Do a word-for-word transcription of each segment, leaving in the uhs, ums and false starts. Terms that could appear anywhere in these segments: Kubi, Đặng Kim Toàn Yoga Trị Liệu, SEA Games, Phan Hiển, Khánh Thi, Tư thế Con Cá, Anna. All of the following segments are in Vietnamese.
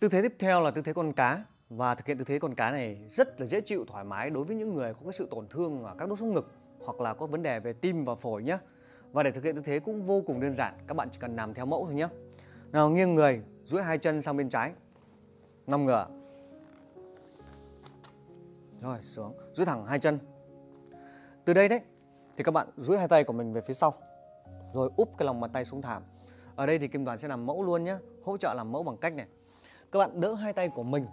Tư thế tiếp theo là tư thế con cá. Và thực hiện tư thế con cá này rất là dễ chịu, thoải mái đối với những người có cái sự tổn thương ở các đốt sống ngực hoặc là có vấn đề về tim và phổi nhé. Và để thực hiện tư thế cũng vô cùng đơn giản, các bạn chỉ cần làm theo mẫu thôi nhé. Nào, nghiêng người, duỗi hai chân sang bên trái, nằm ngửa, rồi xuống, duỗi thẳng hai chân. Từ đây đấy thì các bạn duỗi hai tay của mình về phía sau, rồi úp cái lòng bàn tay xuống thảm. Ở đây thì Kim Toàn sẽ làm mẫu luôn nhé, hỗ trợ làm mẫu bằng cách này. Các bạn đỡ hai tay của mình,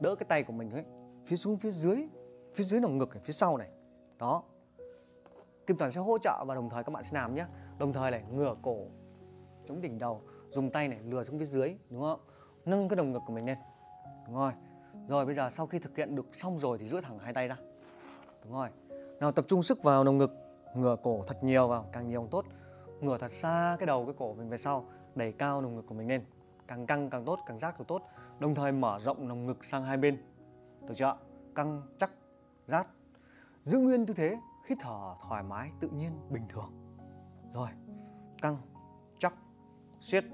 đỡ cái tay của mình ấy, phía xuống phía dưới, phía dưới lồng ngực này, phía sau này. Đó. Kim Toàn sẽ hỗ trợ và đồng thời các bạn sẽ làm nhé. Đồng thời này, ngửa cổ, chống đỉnh đầu, dùng tay này lừa xuống phía dưới, đúng không? Nâng cái lồng ngực của mình lên. Đúng rồi. Rồi bây giờ sau khi thực hiện được xong rồi thì duỗi thẳng hai tay ra. Đúng rồi. Nào, tập trung sức vào lồng ngực, ngửa cổ thật nhiều vào, càng nhiều càng tốt. Ngửa thật xa cái đầu, cái cổ mình về sau, đẩy cao lồng ngực của mình lên. Càng căng càng tốt, càng rát càng tốt. Đồng thời mở rộng lồng ngực sang hai bên. Được chưa? Căng, chắc, rát. Giữ nguyên tư thế, hít thở thoải mái, tự nhiên, bình thường. Rồi, căng, chắc, siết.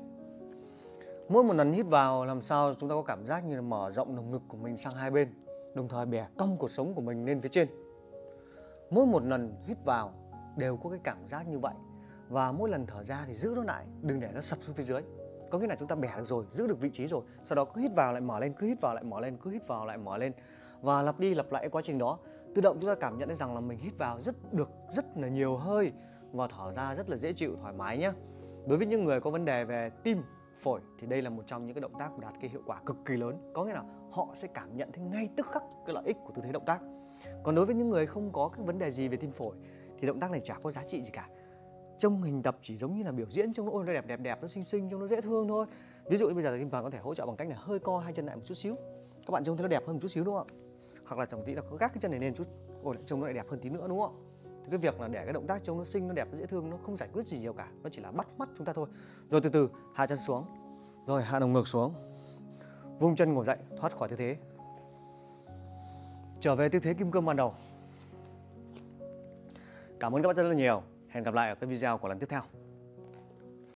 Mỗi một lần hít vào làm sao chúng ta có cảm giác như là mở rộng lồng ngực của mình sang hai bên. Đồng thời bẻ cong cột sống của mình lên phía trên. Mỗi một lần hít vào đều có cái cảm giác như vậy. Và mỗi lần thở ra thì giữ nó lại, đừng để nó sập xuống phía dưới. Có nghĩa là chúng ta bẻ được rồi, giữ được vị trí rồi, sau đó cứ hít vào lại mở lên, cứ hít vào lại mở lên, cứ hít vào lại mở lên. Và lặp đi lặp lại quá trình đó, tự động chúng ta cảm nhận thấy rằng là mình hít vào rất được rất là nhiều hơi và thở ra rất là dễ chịu, thoải mái nhé. Đối với những người có vấn đề về tim, phổi thì đây là một trong những cái động tác đạt cái hiệu quả cực kỳ lớn. Có nghĩa là họ sẽ cảm nhận thấy ngay tức khắc cái lợi ích của tư thế động tác. Còn đối với những người không có cái vấn đề gì về tim phổi thì động tác này chả có giá trị gì cả. Trong hình tập chỉ giống như là biểu diễn, trông nó đẹp đẹp đẹp, nó xinh xinh, trông nó dễ thương thôi. Ví dụ như bây giờ thì Kim Toàn có thể hỗ trợ bằng cách là hơi co hai chân lại một chút xíu. Các bạn trông thấy nó đẹp hơn một chút xíu đúng không? Hoặc là chẳng tí là có gác cái chân này lên chút, ôi lại trông nó lại đẹp hơn tí nữa đúng không? Thì cái việc là để cái động tác trông nó xinh, nó đẹp, nó dễ thương, nó không giải quyết gì nhiều cả, nó chỉ là bắt mắt chúng ta thôi. Rồi từ từ hạ chân xuống, rồi hạ lồng ngực xuống, vung chân ngồi dậy, thoát khỏi tư thế, trở về tư thế kim cương ban đầu. Cảm ơn các bạn rất là nhiều. Hẹn gặp lại ở cái video của lần tiếp theo.